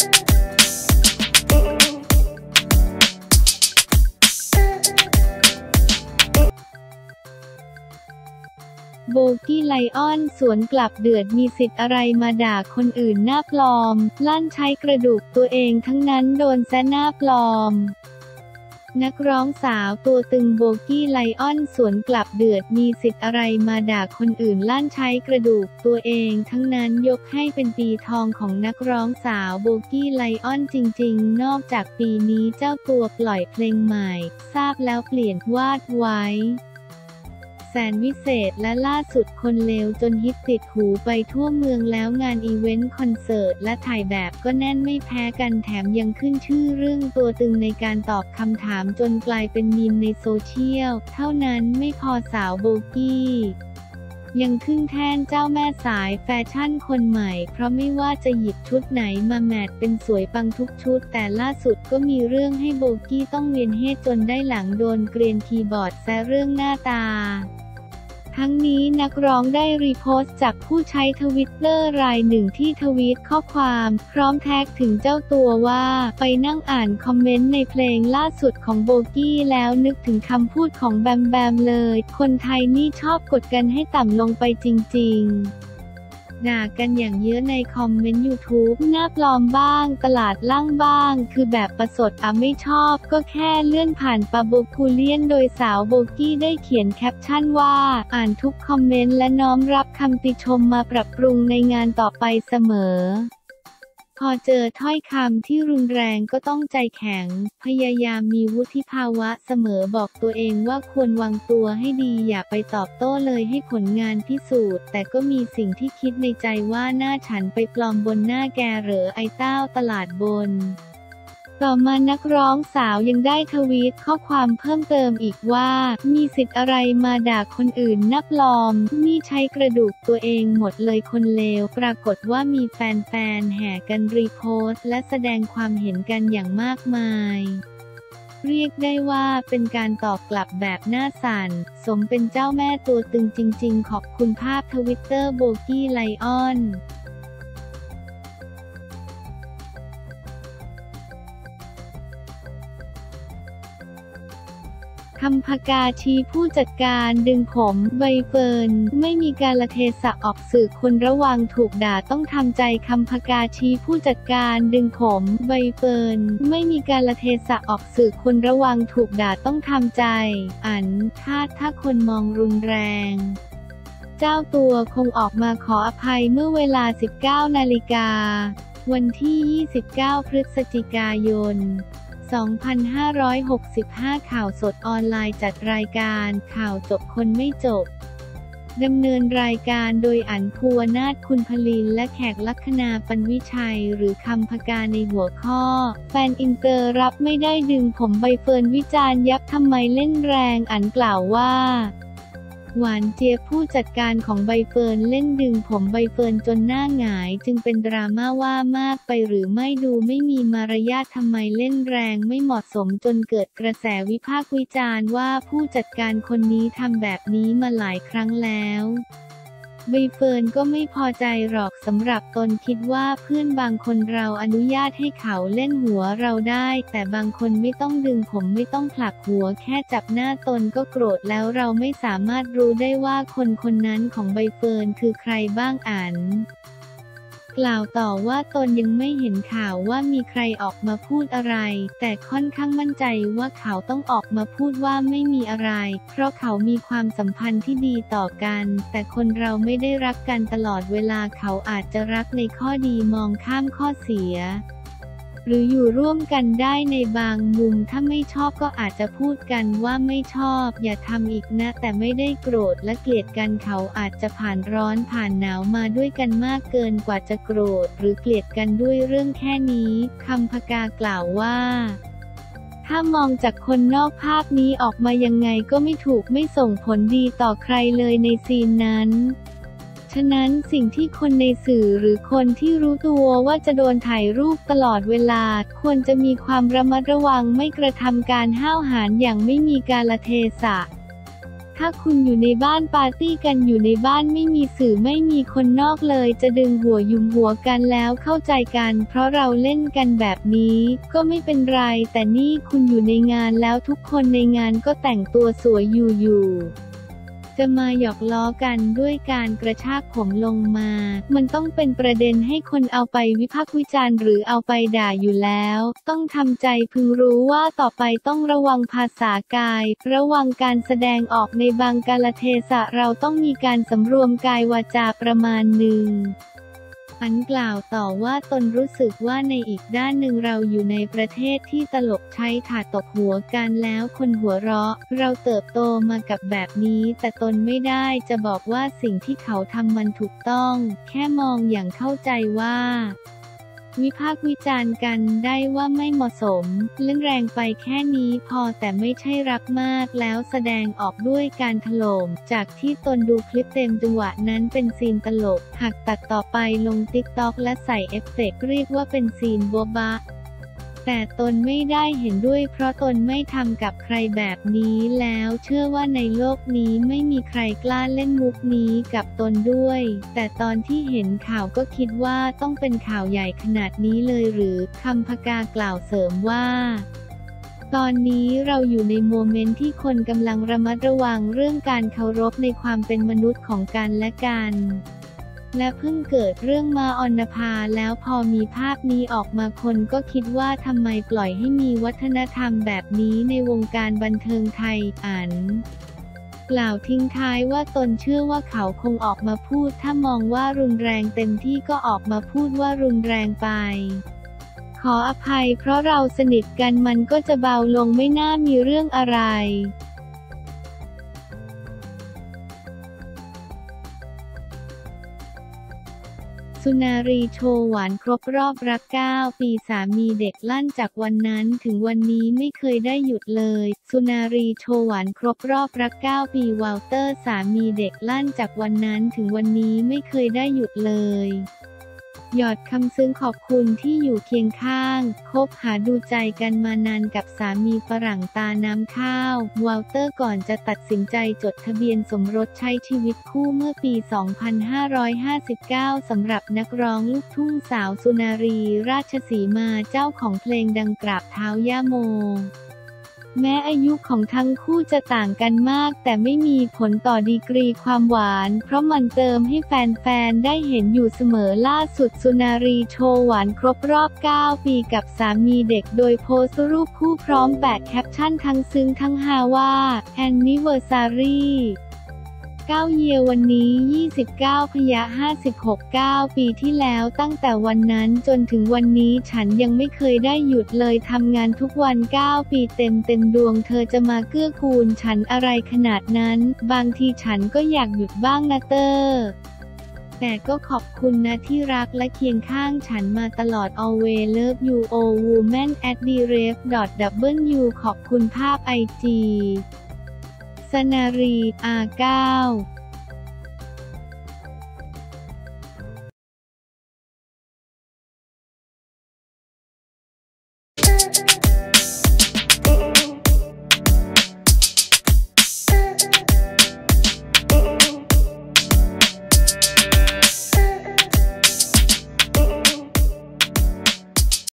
โบกี้ไลออนสวนกลับเดือดมีสิทธิ์อะไรมาด่าคนอื่นหน้าปลอมลั่นใช้กระดูกตัวเองทั้งนั้นโดนแซะหน้าปลอมนักร้องสาวตัวตึงโบกี้ไลออนสวนกลับเดือดมีสิทธิ์อะไรมาด่าคนอื่นลั่นใช้กระดูกตัวเองทั้งนั้นยกให้เป็นปีทองของนักร้องสาวโบกี้ไลออนจริงๆนอกจากปีนี้เจ้าตัวปล่อยเพลงใหม่ทราบแล้วเปลี่ยนวาดไว้แสนวิเศษและล่าสุดคนเลวจนฮิตติดหูไปทั่วเมืองแล้วงานอีเวนต์คอนเสิร์ตและถ่ายแบบก็แน่นไม่แพ้กันแถมยังขึ้นชื่อเรื่องตัวตึงในการตอบคำถามจนกลายเป็นมีมในโซเชียลเท่านั้นไม่พอสาวโบกี้ยังขึ้นแท่นเจ้าแม่สายแฟชั่นคนใหม่เพราะไม่ว่าจะหยิบชุดไหนมาแมทเป็นสวยปังทุกชุดแต่ล่าสุดก็มีเรื่องให้โบกี้ต้องเวียนเฮจนได้หลังโดนเกรียนคีย์บอร์ดแซะเรื่องหน้าตาทั้งนี้นักร้องได้รีโพสต์จากผู้ใช้ทวิตเตอร์รายหนึ่งที่ทวีตข้อความพร้อมแท็กถึงเจ้าตัวว่าไปนั่งอ่านคอมเมนต์ในเพลงล่าสุดของโบกี้แล้วนึกถึงคำพูดของแบมแบมเลยคนไทยนี่ชอบกดกันให้ต่ำลงไปจริงๆด่ากันอย่างเยอะในคอมเมนต์ YouTube หน้าปลอมบ้างตลาดล่างบ้างคือแบบประสดอ่ะไม่ชอบก็แค่เลื่อนผ่านปะโบกูเลียนโดยสาวโบกี้ได้เขียนแคปชั่นว่าอ่านทุกคอมเมนต์และน้อมรับคำติชมมาปรับปรุงในงานต่อไปเสมอพอเจอถ้อยคำที่รุนแรงก็ต้องใจแข็งพยายามมีวุฒิภาวะเสมอบอกตัวเองว่าควรวางตัวให้ดีอย่าไปตอบโต้เลยให้ผลงานพิสูจน์แต่ก็มีสิ่งที่คิดในใจว่าหน้าฉันไปปลอมบนหน้าแกเหรอไอ้เต้าตลาดบนต่อมานักร้องสาวยังได้ทวีตข้อความเพิ่มเติมอีกว่ามีสิทธิ์อะไรมาด่าคนอื่นนับลอมมีใช้กระดูกตัวเองหมดเลยคนเลวปรากฏว่ามีแฟนๆแห่กันรีโพสต์และแสดงความเห็นกันอย่างมากมายเรียกได้ว่าเป็นการตอบกลับแบบหน้าสั่นสมเป็นเจ้าแม่ตัวตึงจริงๆขอบคุณภาพทวิตเตอร์โบกี้ไลออนคำพกาชีผู้จัดการดึงผมใบเฟิร์นไม่มีกาลเทศะออกสื่อคนระวังถูกด่าต้องทำใจคำพกาชีผู้จัดการดึงผมใบเฟิร์นไม่มีกาลเทศะออกสื่อคนระวังถูกด่าต้องทำใจอันถ้าคนมองรุนแรงเจ้าตัวคงออกมาขออภัยเมื่อเวลา 19 นาฬิกาวันที่ 29 พฤศจิกายน2565 ข่าวสดออนไลน์จัดรายการข่าวจบคนไม่จบดำเนินรายการโดยอัญภูวนาถคุณพลินและแขกลัคนาปัญวิชัยหรือคำพกาในหัวข้อแฟนอินเตอร์รับไม่ได้ดึงผมใบเฟิร์นวิจารณ์ยับทำไมเล่นแรงอัญกล่าวว่าหวานเจี๊ยบผู้จัดการของใบเฟิร์นเล่นดึงผมใบเฟิร์นจนหน้าหงายจึงเป็นดราม่าว่ามากไปหรือไม่ดูไม่มีมารยาททำไมเล่นแรงไม่เหมาะสมจนเกิดกระแสวิพากษ์วิจารณ์ว่าผู้จัดการคนนี้ทำแบบนี้มาหลายครั้งแล้วใบเฟิร์นก็ไม่พอใจหรอกสำหรับตนคิดว่าเพื่อนบางคนเราอนุญาตให้เขาเล่นหัวเราได้แต่บางคนไม่ต้องดึงผมไม่ต้องผลักหัวแค่จับหน้าตนก็โกรธแล้วเราไม่สามารถรู้ได้ว่าคนคนนั้นของใบเฟิร์นคือใครบ้างอันกล่าวต่อว่าตนยังไม่เห็นข่าวว่ามีใครออกมาพูดอะไรแต่ค่อนข้างมั่นใจว่าเขาต้องออกมาพูดว่าไม่มีอะไรเพราะเขามีความสัมพันธ์ที่ดีต่อกันแต่คนเราไม่ได้รักกันตลอดเวลาเขาอาจจะรักในข้อดีมองข้ามข้อเสียหรืออยู่ร่วมกันได้ในบางมุมถ้าไม่ชอบก็อาจจะพูดกันว่าไม่ชอบอย่าทำอีกนะแต่ไม่ได้โกรธและเกลียดกันเขาอาจจะผ่านร้อนผ่านหนาวมาด้วยกันมากเกินกว่าจะโกรธหรือเกลียดกันด้วยเรื่องแค่นี้คำพกากล่าวว่าถ้ามองจากคนนอกภาพนี้ออกมายังไงก็ไม่ถูกไม่ส่งผลดีต่อใครเลยในซีนนั้นฉะนั้นสิ่งที่คนในสื่อหรือคนที่รู้ตัวว่าจะโดนถ่ายรูปตลอดเวลาควรจะมีความระมัดระวังไม่กระทำการห้าวหาญอย่างไม่มีกาลเทศะท ถ้าคุณอยู่ในบ้านปาร์ตี้กันอยู่ในบ้านไม่มีสื่อไม่มีคนนอกเลยจะดึงหัวยุมหัวกันแล้วเข้าใจกันเพราะเราเล่นกันแบบนี้ก็ไม่เป็นไรแต่นี่คุณอยู่ในงานแล้วทุกคนในงานก็แต่งตัวสวยอยู่จะมาหยอกล้อกันด้วยการกระชากผมลงมามันต้องเป็นประเด็นให้คนเอาไปวิพากษ์วิจารณ์หรือเอาไปด่าอยู่แล้วต้องทำใจพึงรู้ว่าต่อไปต้องระวังภาษากายระวังการแสดงออกในบางกาลเทศะเราต้องมีการสำรวมกายวาจาประมาณหนึ่งอันกล่าวต่อว่าตนรู้สึกว่าในอีกด้านหนึ่งเราอยู่ในประเทศที่ตลกใช้ถาดตบหัวกันแล้วคนหัวเราะเราเติบโตมากับแบบนี้แต่ตนไม่ได้จะบอกว่าสิ่งที่เขาทำมันถูกต้องแค่มองอย่างเข้าใจว่าวิพากษ์วิจารณ์กันได้ว่าไม่เหมาะสมเล่นแรงไปแค่นี้พอแต่ไม่ใช่รับมากแล้วแสดงออกด้วยการถล่มจากที่ตนดูคลิปเต็มจังหวะนั้นเป็นซีนตลกหากตัดต่อไปลง TikTok และใส่เอฟเฟกต์เรียกว่าเป็นซีนโบ๊ะบะแต่ตนไม่ได้เห็นด้วยเพราะตนไม่ทำกับใครแบบนี้แล้วเชื่อว่าในโลกนี้ไม่มีใครกล้าเล่นมุกนี้กับตนด้วยแต่ตอนที่เห็นข่าวก็คิดว่าต้องเป็นข่าวใหญ่ขนาดนี้เลยหรือคำพกากล่าวเสริมว่าตอนนี้เราอยู่ในโมเมนต์ที่คนกำลังระมัดระวังเรื่องการเคารพในความเป็นมนุษย์ของกันและกันและเพิ่งเกิดเรื่องมาออนภาแล้วพอมีภาพนี้ออกมาคนก็คิดว่าทำไมปล่อยให้มีวัฒนธรรมแบบนี้ในวงการบันเทิงไทยอันกล่าวทิ้งท้ายว่าตนเชื่อว่าเขาคงออกมาพูดถ้ามองว่ารุนแรงเต็มที่ก็ออกมาพูดว่ารุนแรงไปขออภัยเพราะเราสนิทกันมันก็จะเบาลงไม่น่ามีเรื่องอะไรสุนารีโชว์หวานครบรอบรัก9 ปีสามีเด็กลั่นจากวันนั้นถึงวันนี้ไม่เคยได้หยุดเลยสุนารีโชว์หวานครบรอบรัก9 ปีวอลเตอร์สามีเด็กลั่นจากวันนั้นถึงวันนี้ไม่เคยได้หยุดเลยหยอดคำซึ้งขอบคุณที่อยู่เคียงข้างคบหาดูใจกันมานานกับสามีฝรั่งตาน้ำข้าววอลเตอร์ก่อนจะตัดสินใจจดทะเบียนสมรสใช้ชีวิตคู่เมื่อปี 2559 สำหรับนักร้องลูกทุ่งสาวสุนารีราชสีมาเจ้าของเพลงดังกราบเท้าย่าโมแม้อายุของทั้งคู่จะต่างกันมากแต่ไม่มีผลต่อดีกรีความหวานเพราะมันเติมให้แฟนๆได้เห็นอยู่เสมอล่าสุดสุนารีโชว์หวานครบรอบ9 ปีกับสามีเด็กโดยโพสต์รูปคู่พร้อมแปะแคปชั่นทั้งซึ้งทั้งฮาว่า Anniversary 9 เยียร์วันนี้ 29.56 9 ปีที่แล้วตั้งแต่วันนั้นจนถึงวันนี้ฉันยังไม่เคยได้หยุดเลยทำงานทุกวัน9 ปีเต็มดวงเธอจะมาเกื้อกูลฉันอะไรขนาดนั้นบางทีฉันก็อยากหยุดบ้างนะเตอแต่ก็ขอบคุณนะที่รักและเคียงข้างฉันมาตลอด Always Love You All Women at the Rave.w ขอบคุณภาพ IG สุนารี R9